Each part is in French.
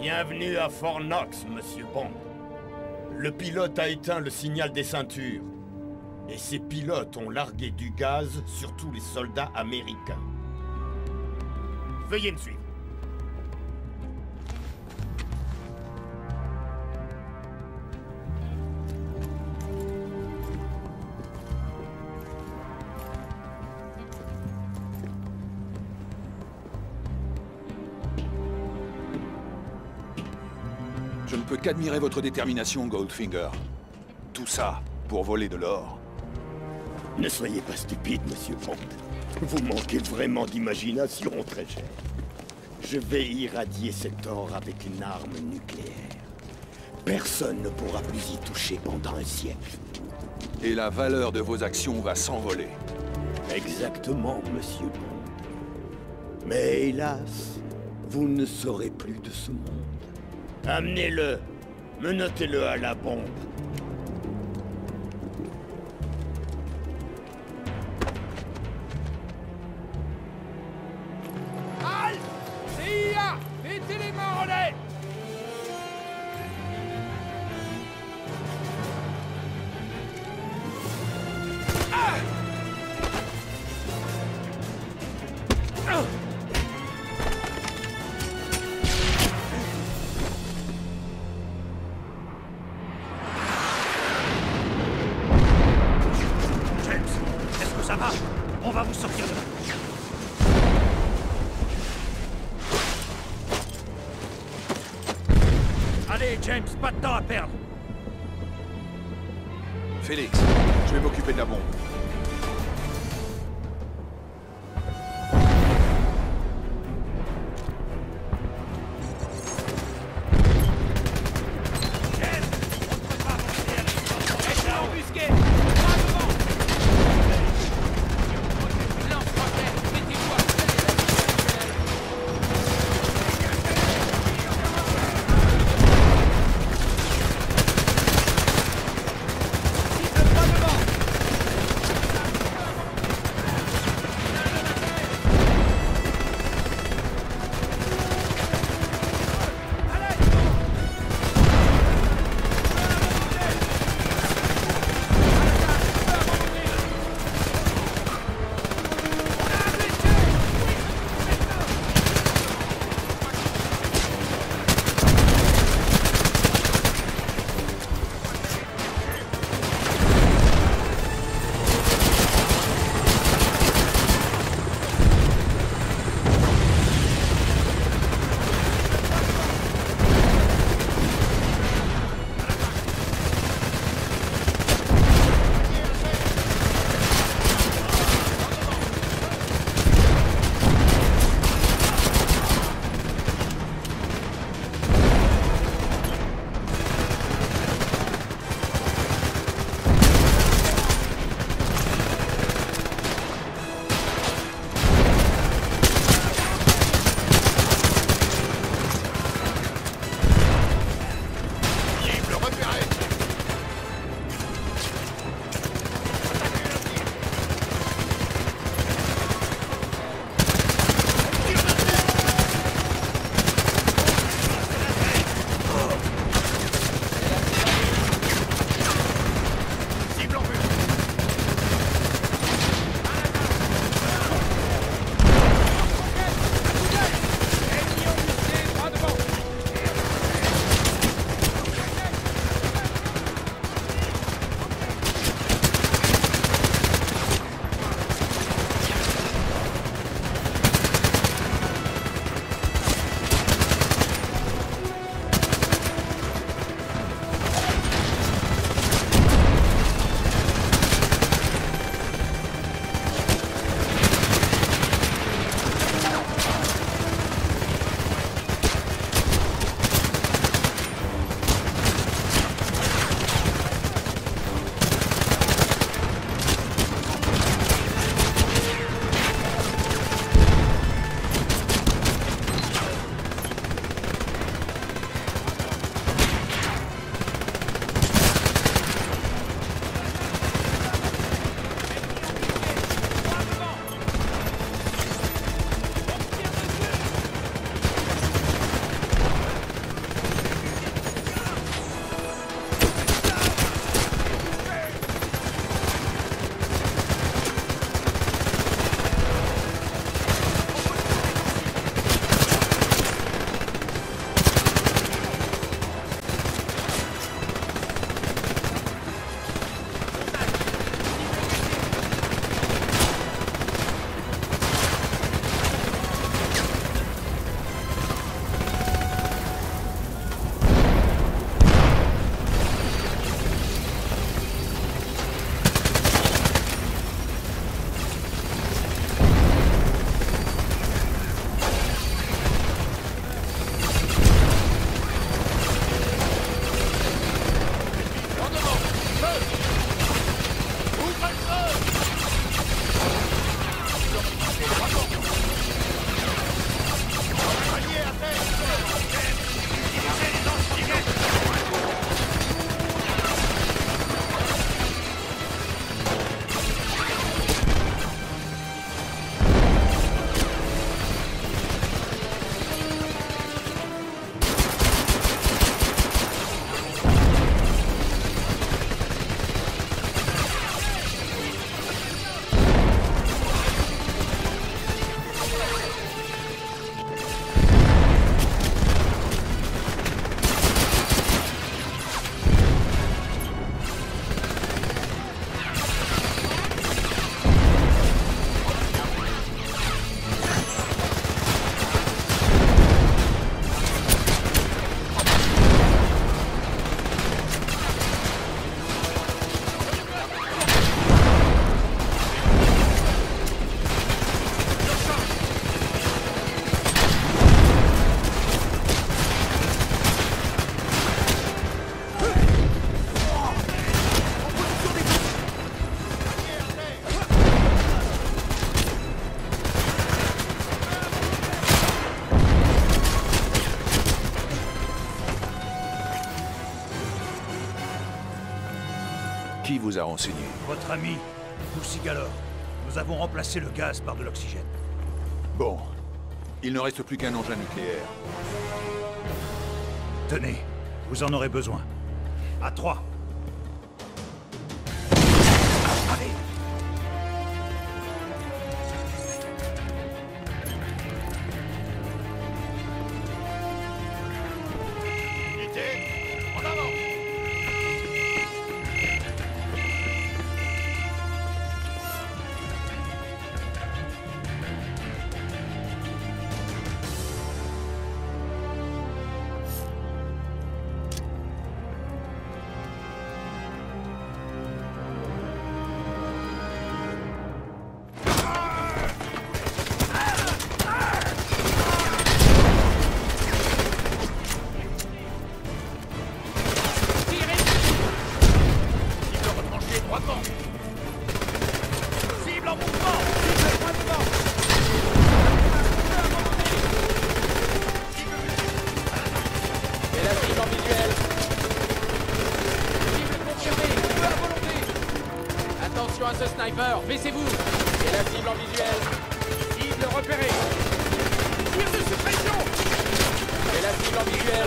Bienvenue à Fort Knox, monsieur Bond. Le pilote a éteint le signal des ceintures. Et ces pilotes ont largué du gaz sur tous les soldats américains. Veuillez me suivre. Je ne peux qu'admirer votre détermination, Goldfinger. Tout ça pour voler de l'or. Ne soyez pas stupide, monsieur Bond. Vous manquez vraiment d'imagination, Trager. Je vais irradier cet or avec une arme nucléaire. Personne ne pourra plus y toucher pendant un siècle. Et la valeur de vos actions va s'envoler. Exactement, monsieur Bond. Mais hélas, vous ne serez plus de ce monde. Amenez-le, menottez-le à la bombe. Allez, James, pas de temps à perdre. Félix, je vais m'occuper de la bombe. vous a renseigné. Votre ami, Poussigalore. Nous avons remplacé le gaz par de l'oxygène. Bon. Il ne reste plus qu'un engin nucléaire. Tenez, vous en aurez besoin. À 3. Allez. Baissez-vous! C'est la cible en visuel. Cible repérée. Tire de suppression! C'est la cible en visuel.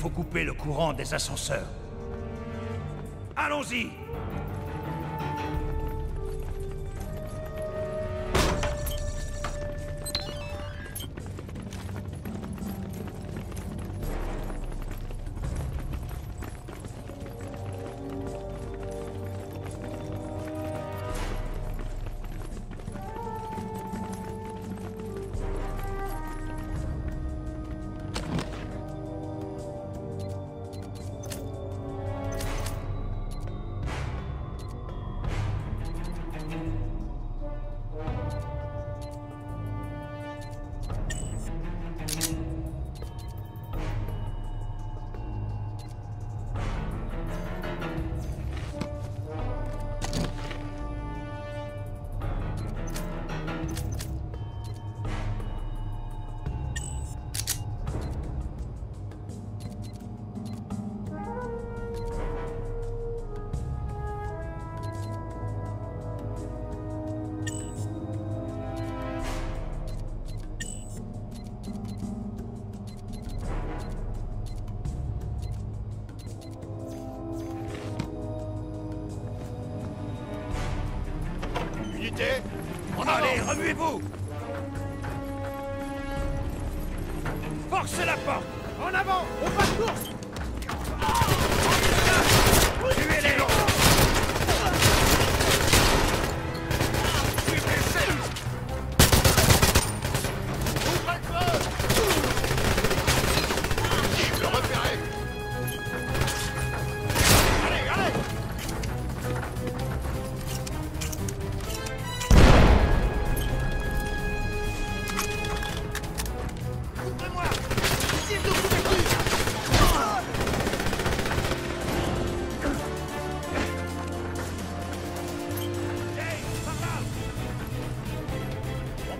Faut couper le courant des ascenseurs. Allons-y! Allez, remuez-vous! Forcez la porte! En avant! On passe course! Tuez-les! Ouvrez le feu! Cible repérée! Allez, allez!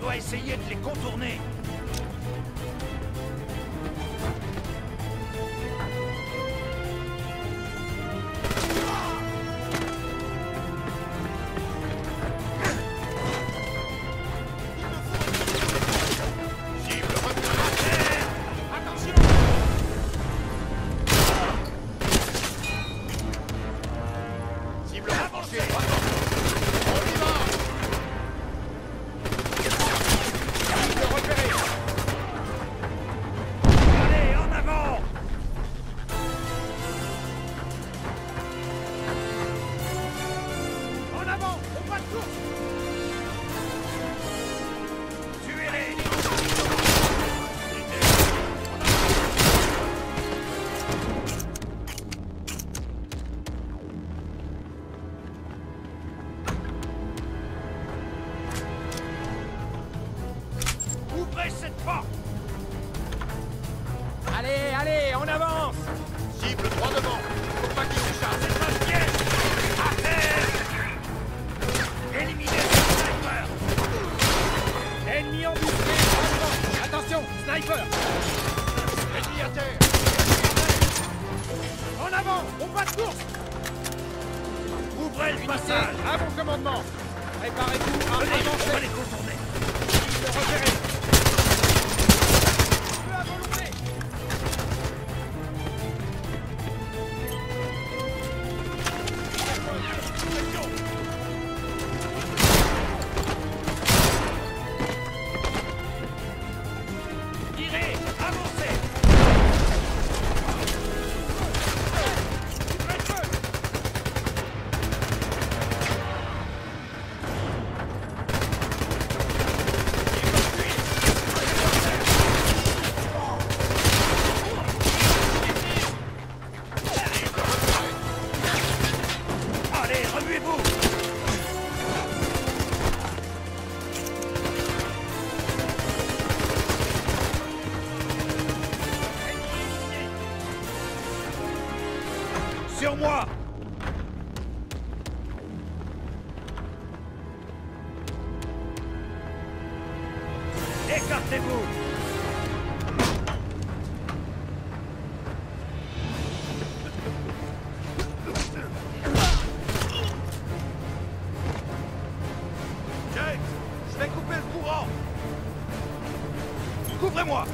doit essayer de les contourner. Couvrez-moi!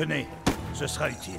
« Tenez, Ce sera utile.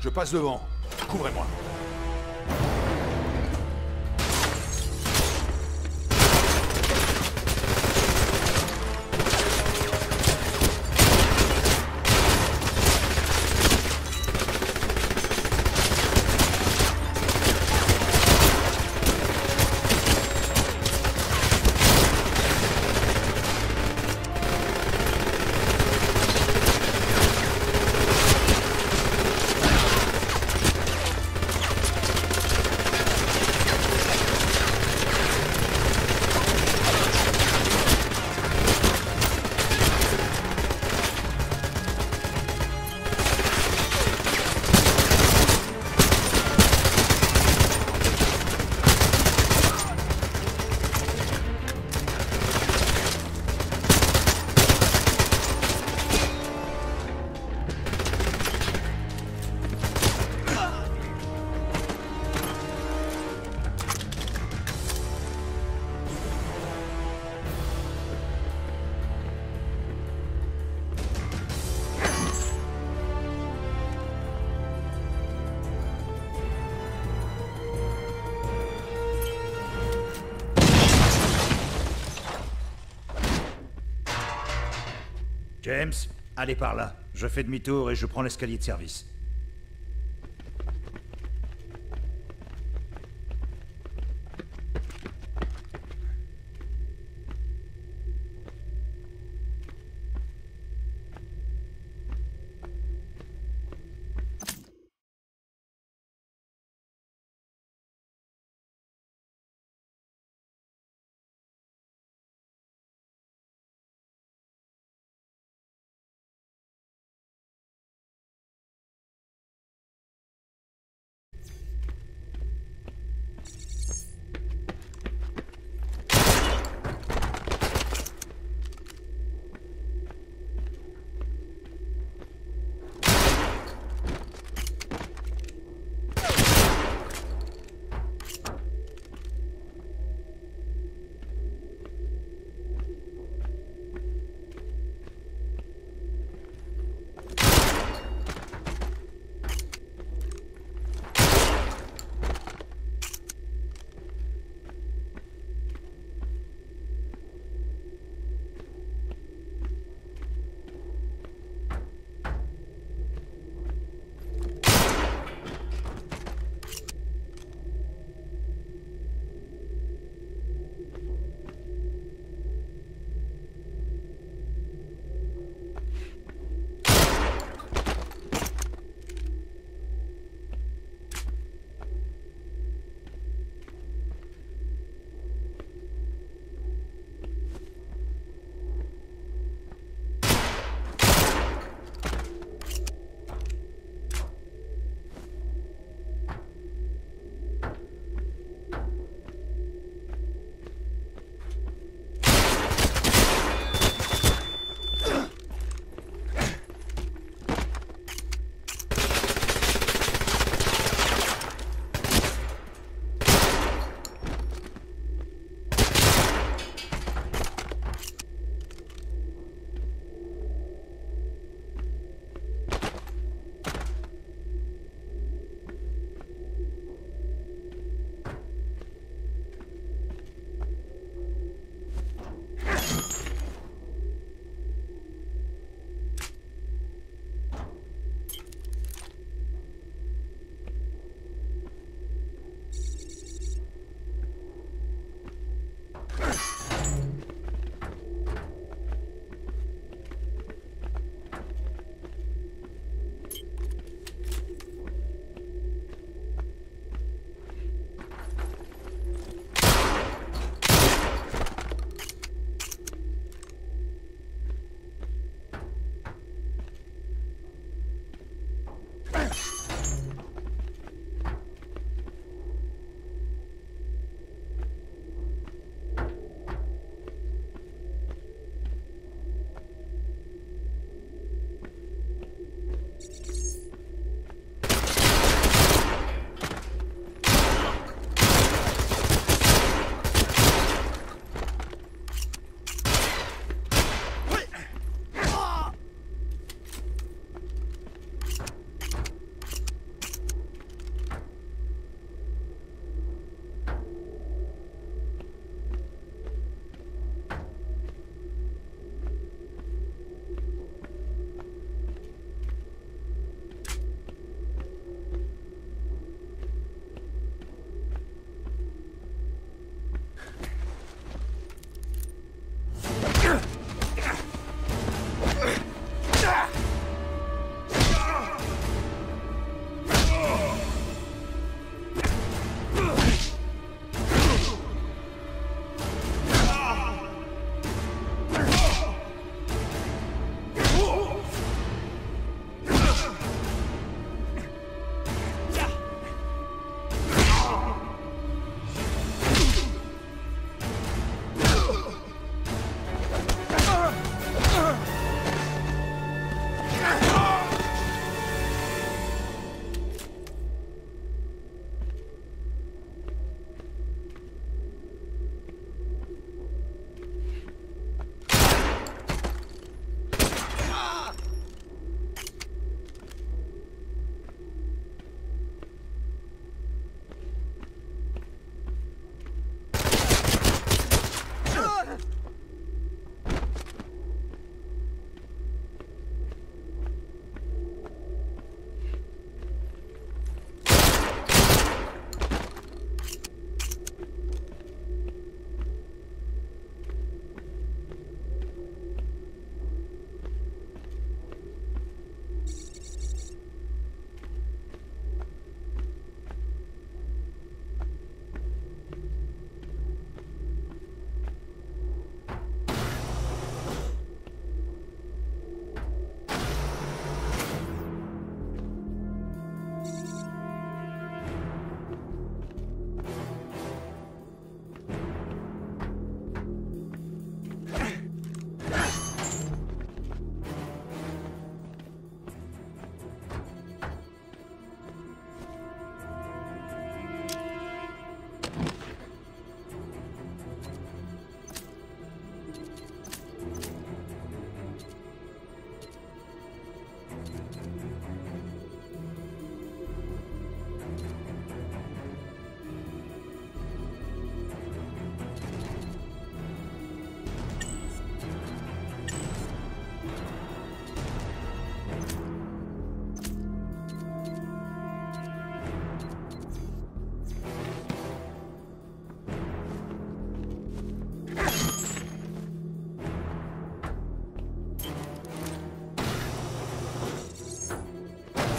Je passe devant. Couvrez-moi. James, allez par là. Je fais demi-tour et je prends l'escalier de service.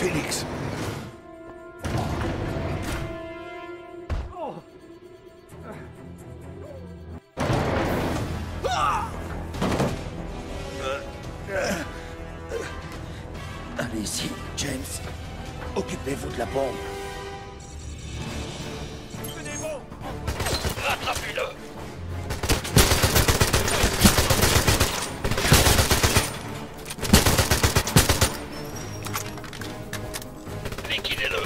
Félix. Allez-y, James. Occupez-vous de la bombe. Tenez bon. Attrapez-le. Liquidez-le.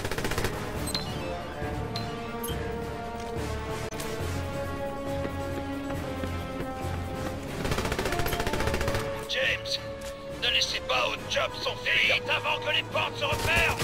James, ne laissez pas au job son fils avant que les portes se referment.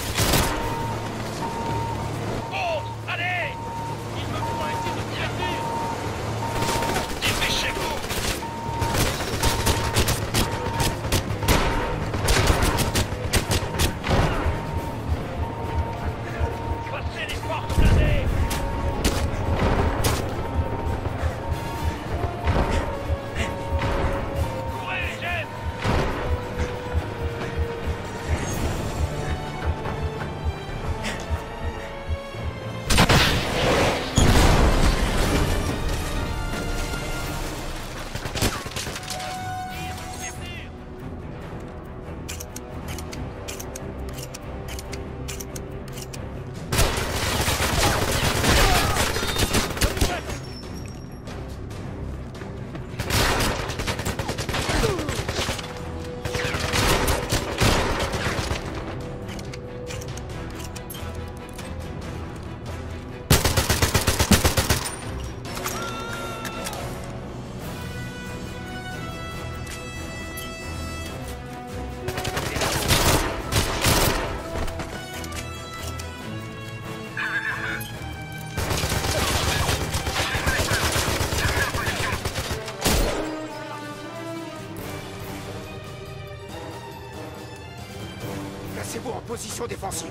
Placez-vous en position défensive.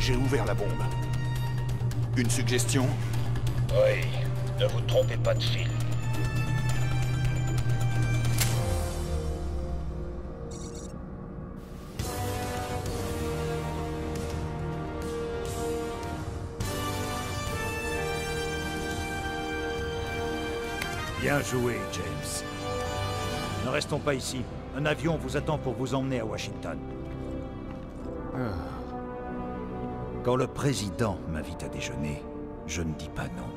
J'ai ouvert la bombe. Une suggestion? Oui, ne vous trompez pas de fil. Bien joué, James. Ne restons pas ici. Un avion vous attend pour vous emmener à Washington. Quand le président m'invite à déjeuner, je ne dis pas non.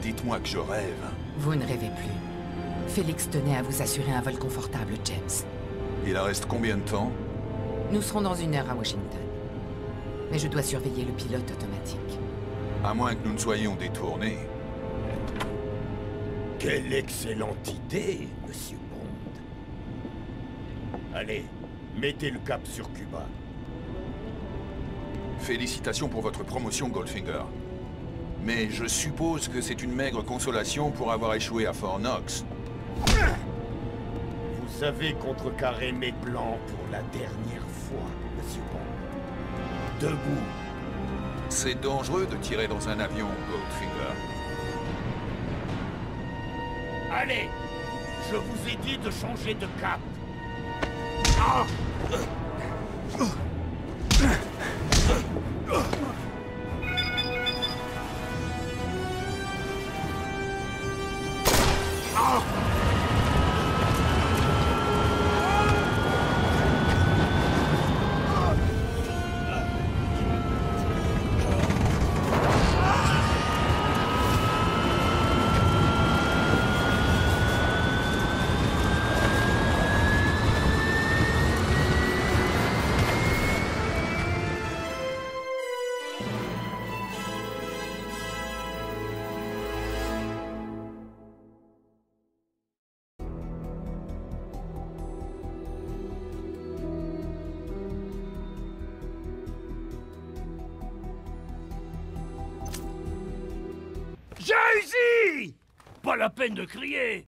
Dites-moi que je rêve. Vous ne rêvez plus. Félix tenait à vous assurer un vol confortable, James. Il en reste combien de temps? Nous serons dans 1 heure à Washington. Mais je dois surveiller le pilote automatique. À moins que nous ne soyons détournés. Quelle excellente idée, monsieur Bond. Allez, mettez le cap sur Cuba. Félicitations pour votre promotion, Goldfinger. Mais je suppose que c'est une maigre consolation pour avoir échoué à Fort Knox. Vous avez contrecarré mes plans pour la dernière fois, monsieur Bond. Debout. C'est dangereux de tirer dans un avion, Goldfinger. Allez! Je vous ai dit de changer de cap. Ah! Pas la peine de crier!